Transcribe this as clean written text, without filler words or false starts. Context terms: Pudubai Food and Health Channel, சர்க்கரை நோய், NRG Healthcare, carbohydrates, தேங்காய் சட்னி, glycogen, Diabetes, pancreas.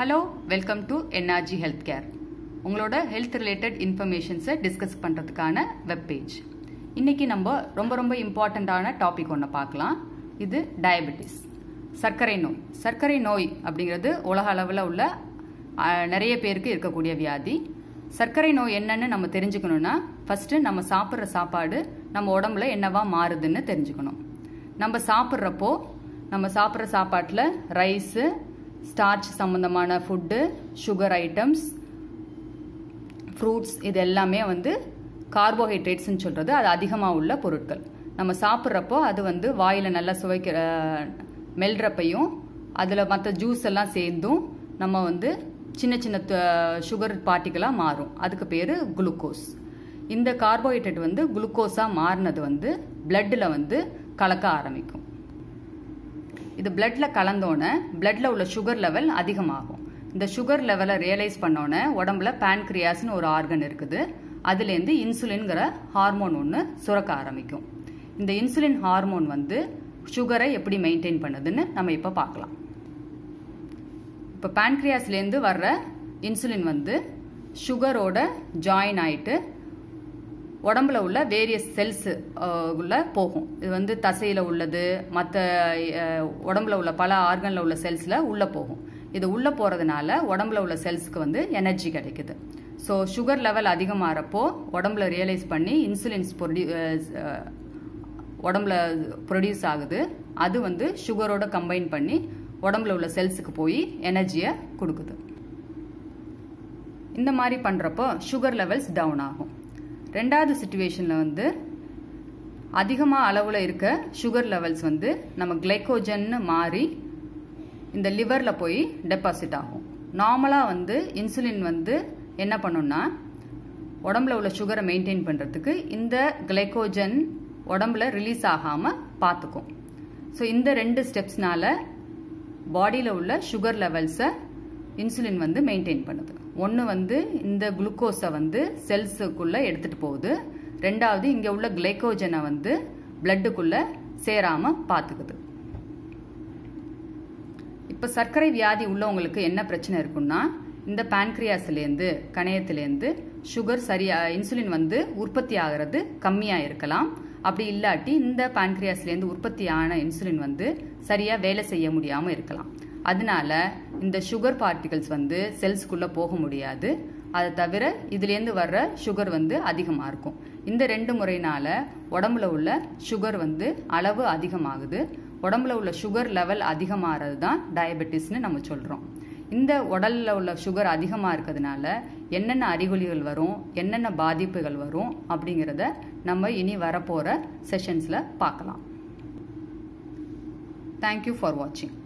Hello, welcome to NRG Healthcare. உங்களோட health related informations discuss பண்றதுக்கான web page. இன்னைக்கு நம்ம ரொம்ப இம்பார்ட்டண்டான டாபிக் ஒண்ண பார்க்கலாம். இது டயபெட்டிஸ். சர்க்கரை நோய். சர்க்கரை நோய் அப்படிங்கிறது உலக அளவுல உள்ள நிறைய பேருக்கு இருக்கக்கூடிய வியாதி. சர்க்கரை நோய் என்னன்னு நம்ம தெரிஞ்சுக்கணும்னா first நம்ம சாப்பிடுற சாப்பாடு நம்ம உடம்புல என்னவா மாறுதுன்னு தெரிஞ்சுக்கணும். நம்ம சாப்பிடுற சாப்பாட்டுல ரைஸ் starch சம்பந்தமான food, sugar items, fruits இது எல்லாமே வந்து carbohydrates னு சொல்றது அது அதிகமா உள்ள பொருட்கள். நம்ம சாப்பிடுறப்போ அது வந்து வாயில நல்லா சுவைக்கிற மெல்றப்பையும் அதுல மத்த ஜூஸ் எல்லாம் சேர்ந்தும் நம்ம வந்து சின்ன sugar பார்ட்டிகளா மாறும். அதுக்கு பேரு குளுக்கோஸ். இந்த கார்போஹைட்ரேட் வந்து குளுக்கோஸா மாறினது வந்து bloodல வந்து கலக்க ஆரம்பிக்கும். இது bloodல கலந்தோனே bloodல உள்ள sugar level அதிகமாகும். இந்த sugar level-ஐ ரியலைஸ் பண்ணோனே உடம்புல pancreas னு ஒரு ஆர்கன் இருக்குது. அதுல இருந்து இன்சுலின்ங்கற ஹார்மோன் ஒன்னு சுரக்க ஆரம்பிக்கும். இந்த இன்சுலின் ஹார்மோன் வந்து sugar-ஐ எப்படி மெயின்டெய்ன் பண்ணுதுன்னு நம்ம இப்ப பார்க்கலாம். இப்ப pancreas-ல இருந்து வர்ற இன்சுலின் வந்து sugar-ஓட ஜாயின் ஆயிட்டு உடம்புல உள்ள various cells உள்ள போகும். இது வந்து தசையில உள்ளது மத்த உடம்புல உள்ள பல ஆர்கன்ல உள்ள செல்ஸ்ல உள்ள போகும். இது உள்ள போறதுனால உடம்புல உள்ள செல்ஸ்க்கு வந்து எனர்ஜி கிடைக்குது. சோ sugar level அதிகமாறப்போ உடம்புல ரியலைஸ் பண்ணி இன்சுலின் உடம்புல ப்ரொடியூஸ் ஆகுது. அது வந்து sugar-ஓட கம்பைன் பண்ணி உடம்புல உள்ள செல்ஸ்க்கு போய் எனர்ஜியை கொடுக்குது. இந்த மாதிரி பண்றப்போ sugar levels டவுன் ஆகும். ரெண்டாவது சிச்சுவேஷன்ல வந்து அதிகமா அளவுல இருக்க sugar levels வந்து நம்ம glycogen மாறி இந்த liverல போய் டெபாசிட் ஆகும். நார்மலா வந்து இன்சுலின் வந்து என்ன பண்ணும்னா உடம்புல உள்ள sugar-ஐ மெயின்டெய்ன் பண்றதுக்கு இந்த glycogen உடம்புல ரிலீஸ் ஆகாம பாத்துக்கும். சோ இந்த ரெண்டு ஸ்டெப்ஸ்னால பாடியில உள்ள sugar levels-ஐ இன்சுலின் வந்து மெயின்டெய்ன் பண்ணுது. ஒன்னு வந்து இந்த குளுக்கோஸை வந்து செல்ஸுக்குள்ள எடுத்துட்டு போகுது. ரெண்டாவது இங்க உள்ள கிளைகோஜனை வந்து பிளட்டுக்குள்ள சேராம பாத்துக்குது. இப்ப சர்க்கரை வியாதி உள்ளவங்களுக்கு என்ன பிரச்சனை இருக்குன்னா இந்த பான்கிரியாஸ்ல இருந்து கணையத்துல இருந்து சுகர் சரியா இன்சுலின் வந்து உற்பத்தி ஆகிறது கம்மியா இருக்கலாம். அப்படி இல்லாட்டி இந்த பான்கிரியாஸ்ல இருந்து உற்பத்தி ஆன இன்சுலின் வந்து சரியா வேலை செய்ய முடியாம இருக்கலாம். அதனால இந்த சுகர் பார்ட்டிகல்ஸ் வந்து செல்ஸ்க்குள்ள போக முடியாது. அத தவிர இதுல இருந்து வர்ற சுகர் வந்து அதிகமா இருக்கும். இந்த ரெண்டு முறையினால உடம்புல உள்ள சுகர் வந்து அளவு அதிகமாகுது. உடம்புல உள்ள சுகர் லெவல் அதிகமாகிறது தான் டயபெட்டிஸ்னு நம்ம சொல்றோம். இந்த உடல்ல உள்ள சுகர் அதிகமா இருக்கிறதுனால என்னென்ன அறிகுறிகள் வரும், என்னென்ன பாதிப்புகள் வரும் அப்படிங்கறத நம்ம இனி வரப்போற செஷன்ஸ்ல பார்க்கலாம். Thank you for watching.